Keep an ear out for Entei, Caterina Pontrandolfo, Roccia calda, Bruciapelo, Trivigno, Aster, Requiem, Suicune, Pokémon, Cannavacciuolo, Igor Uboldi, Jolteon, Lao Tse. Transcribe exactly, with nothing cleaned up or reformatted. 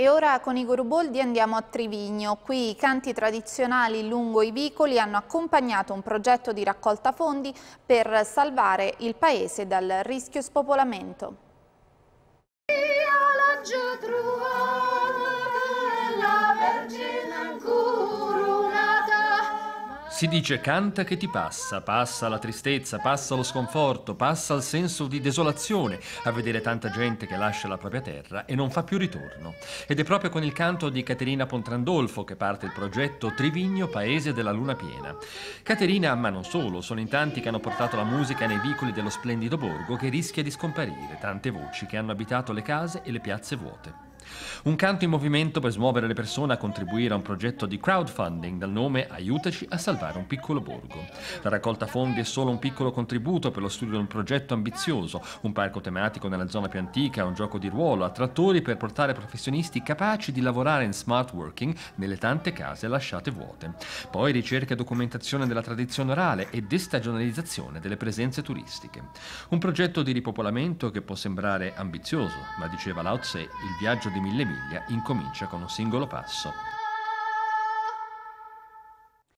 E ora con Igor Uboldi andiamo a Trivigno. Qui i canti tradizionali lungo i vicoli hanno accompagnato un progetto di raccolta fondi per salvare il paese dal rischio spopolamento. Si dice canta che ti passa, passa la tristezza, passa lo sconforto, passa il senso di desolazione a vedere tanta gente che lascia la propria terra e non fa più ritorno. Ed è proprio con il canto di Caterina Pontrandolfo che parte il progetto Trivigno, paese della luna piena. Caterina, ma non solo, sono in tanti che hanno portato la musica nei vicoli dello splendido borgo che rischia di scomparire, tante voci che hanno abitato le case e le piazze vuote. Un canto in movimento per smuovere le persone a contribuire a un progetto di crowdfunding dal nome Aiutaci a salvare un piccolo borgo. La raccolta fondi è solo un piccolo contributo per lo studio di un progetto ambizioso, un parco tematico nella zona più antica, un gioco di ruolo, attrattori per portare professionisti capaci di lavorare in smart working nelle tante case lasciate vuote. Poi ricerca e documentazione della tradizione orale e destagionalizzazione delle presenze turistiche. Un progetto di ripopolamento che può sembrare ambizioso, ma diceva Lao Tse, il viaggio di mille miglia incomincia con un singolo passo.